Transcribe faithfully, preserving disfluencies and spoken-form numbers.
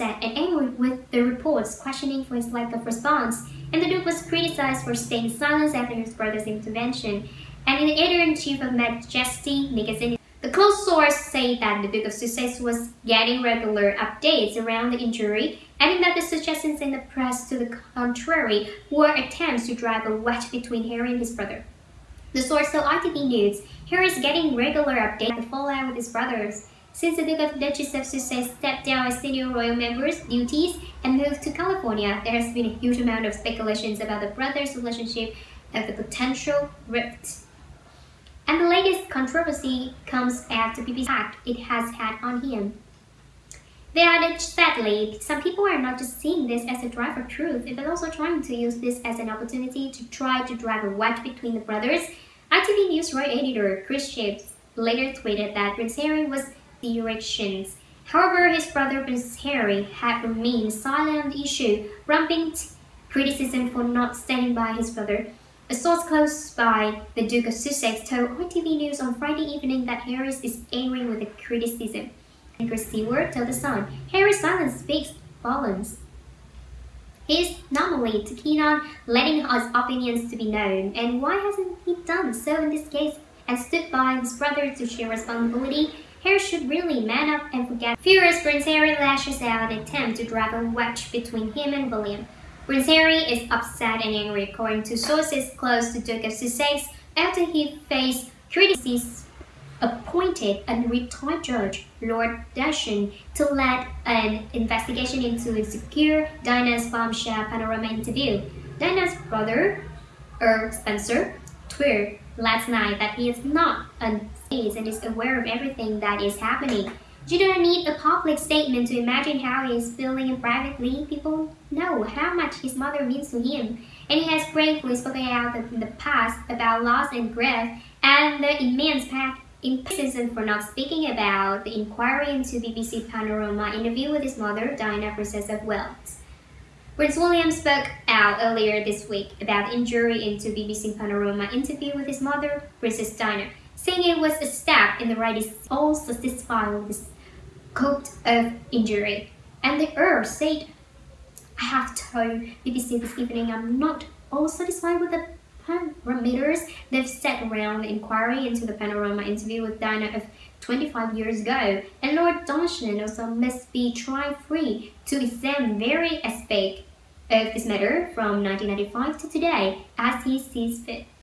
upset and angry with the reports, questioning for his lack of response, and the Duke was criticized for staying silent after his brother's intervention. And in the editor-in-chief of Majesty magazine, the close source say that the Duke of Sussex was getting regular updates around the injury, adding that the suggestions in the press to the contrary were attempts to drive a wedge between Harry and his brother. The source told I T V News, Harry is getting regular updates on the fallout with his brothers. Since the Duke of Duchess of Sussex stepped down as senior royal member's duties and moved to California, there has been a huge amount of speculations about the brothers' relationship and the potential rift. And the latest controversy comes after B B C act it has had on him. They added, sadly, some people are not just seeing this as a drive for truth, but also trying to use this as an opportunity to try to drive a wedge between the brothers. I T V News royal editor Chris Chibbs later tweeted that Prince Harry was the erections. However, his brother Prince Harry had remained silent on the issue, rampant criticism for not standing by his brother. A source close by the Duke of Sussex told I T V News on Friday evening that Harry is angry with the criticism. And Chris Seward told The Sun, Harry's silence speaks volumes. He is normally too keen on letting his opinions to be known, and why hasn't he done so in this case and stood by his brother to share responsibility? Harry should really man up and forget. Furious, Prince Harry lashes out an attempt to drive a wedge between him and William. Prince Harry is upset and angry, according to sources close to Duke of Sussex, after he faced criticism, appointed a retired judge, Lord Dashing, to lead an investigation into insecure Diana's bombshell Panorama interview. Diana's brother, Earl Spencer, tweeted last night that he is not an and is aware of everything that is happening. You don't need a public statement to imagine how he is feeling and privately. People know how much his mother means to him, and he has bravely spoken out in the past about loss and grief, and the immense criticism for not speaking about the inquiry into B B C Panorama interview with his mother, Diana, Princess of Wales. Prince William spoke out earlier this week about injury into B B C Panorama interview with his mother, Princess Diana, saying it was a step in the right is all satisfied with the scope of injury. And the Earl said, I have told B B C this evening I'm not all satisfied with the parameters they've set around the inquiry into the Panorama interview with Diana of twenty-five years ago, and Lord Donaldson also must be trial-free to examine very aspects of this matter from nineteen ninety-five to today as he sees fit.